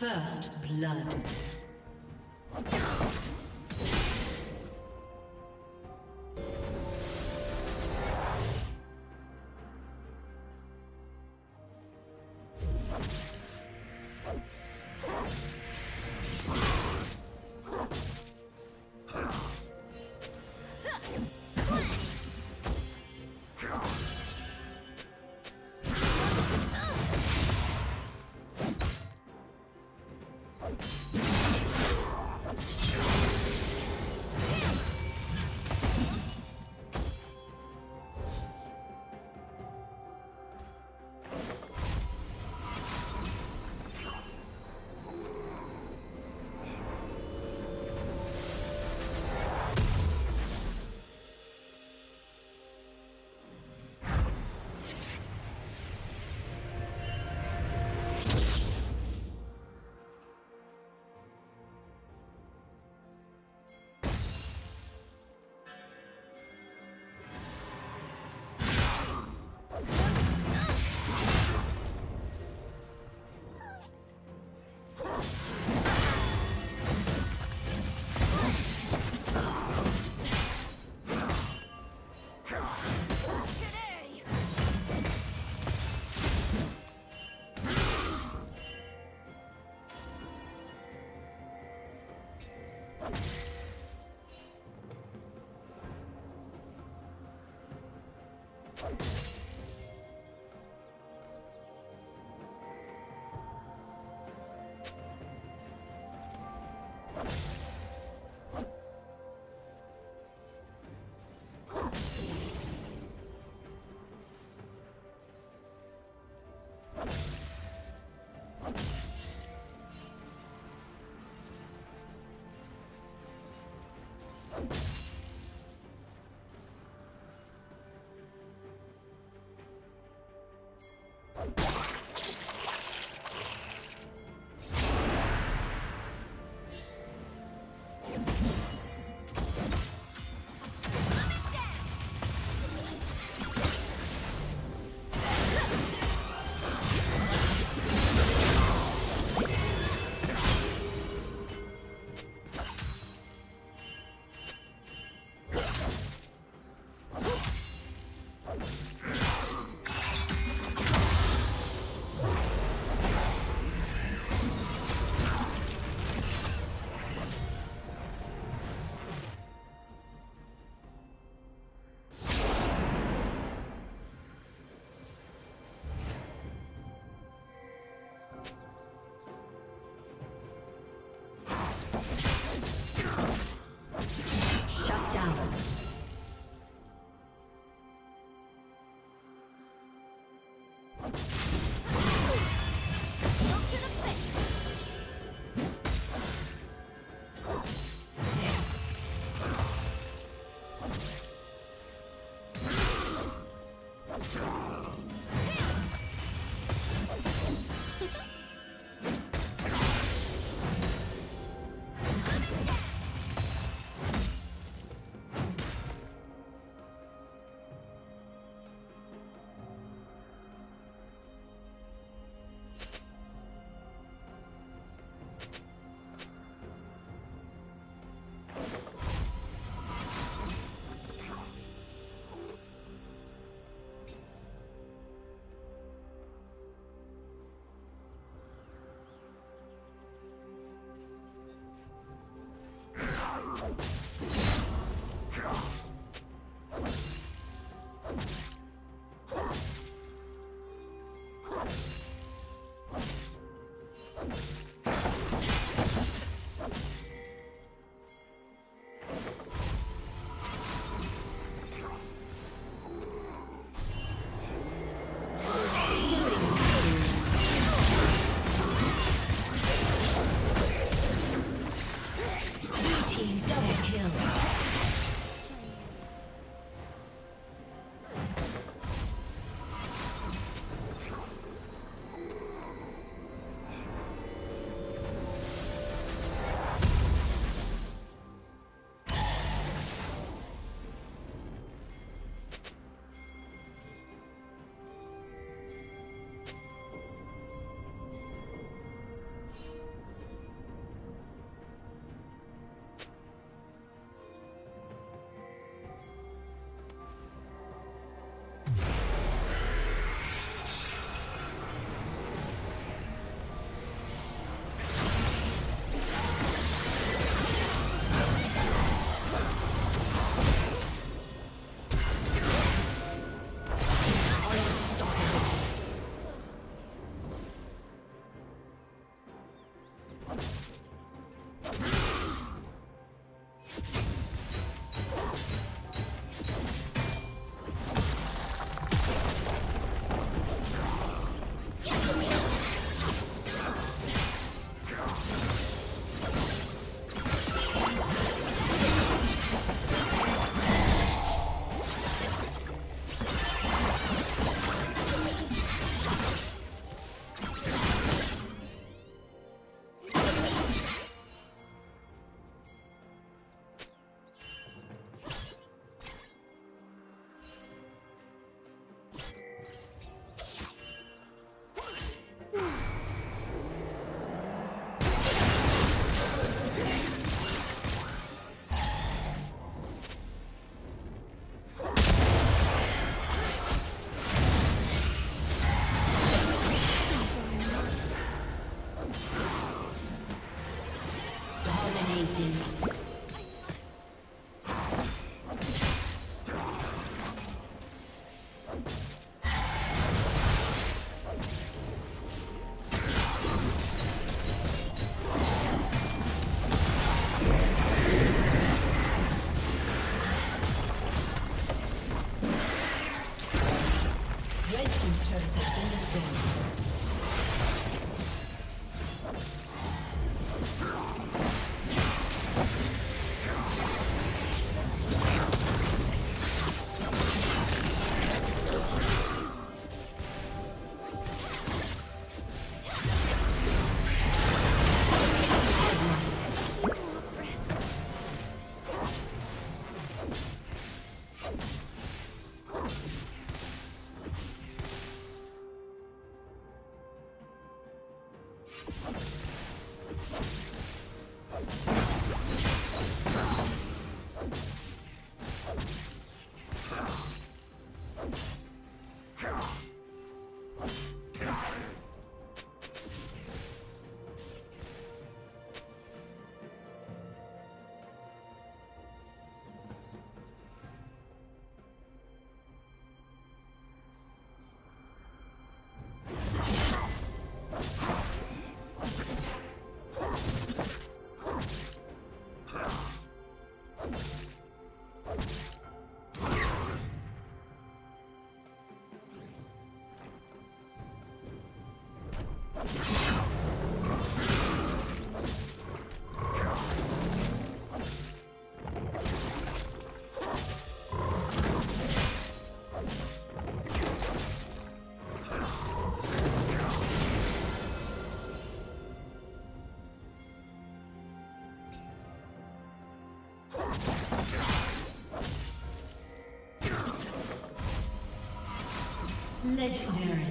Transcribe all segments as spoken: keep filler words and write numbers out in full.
First blood. Dominating. Legendary.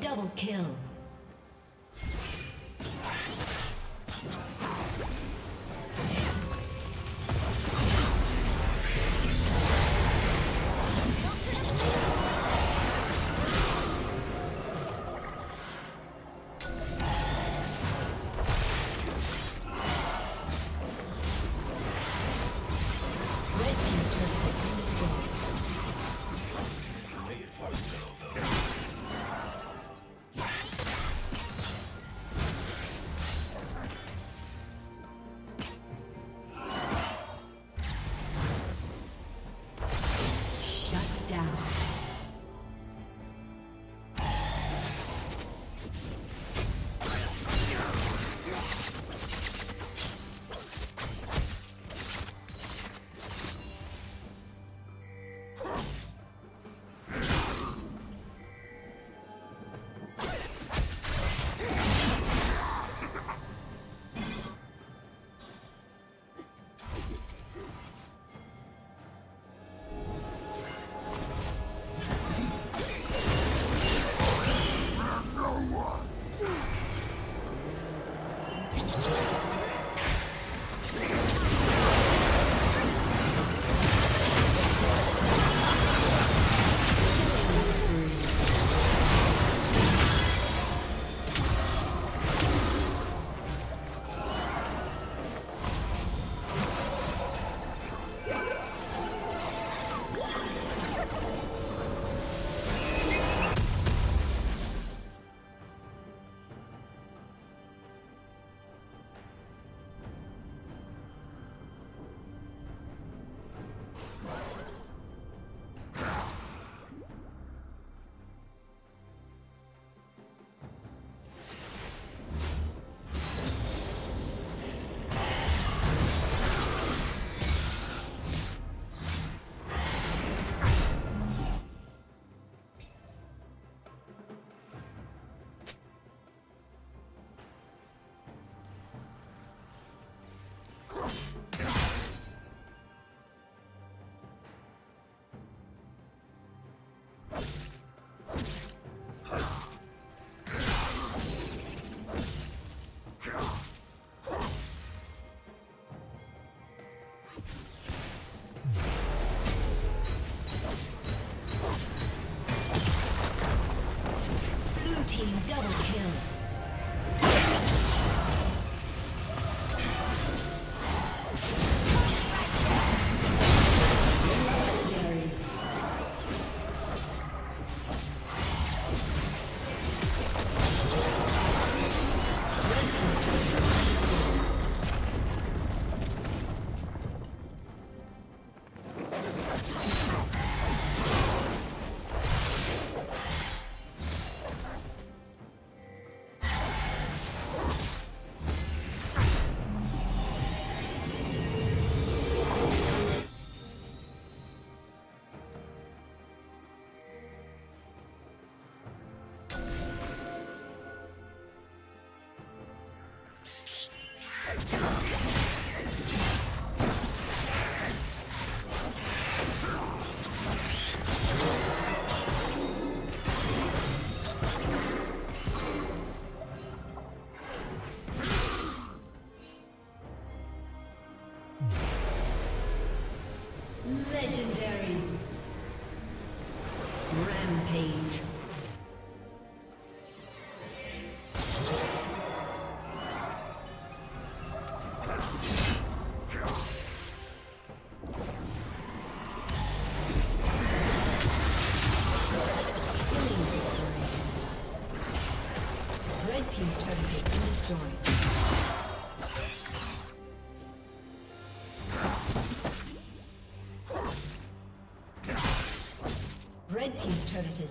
Double kill. Double kill. Legendary. Rampage. Red team's turret has been destroyed. Red team's turret has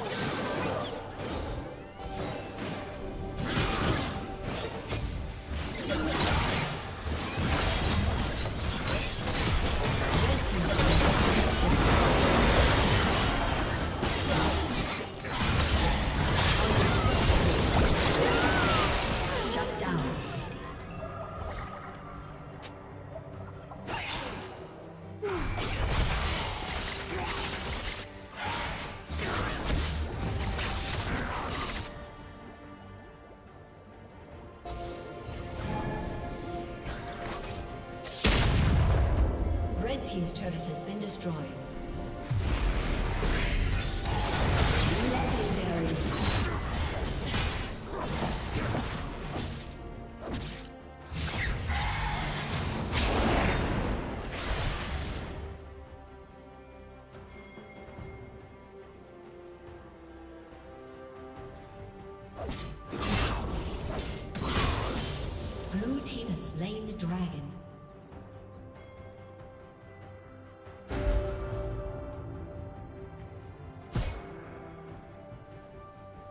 Team's turret has been destroyed. Legendary. Blue team has slain the dragon.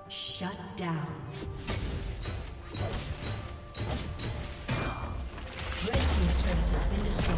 Shut down. Red team's turret has been destroyed.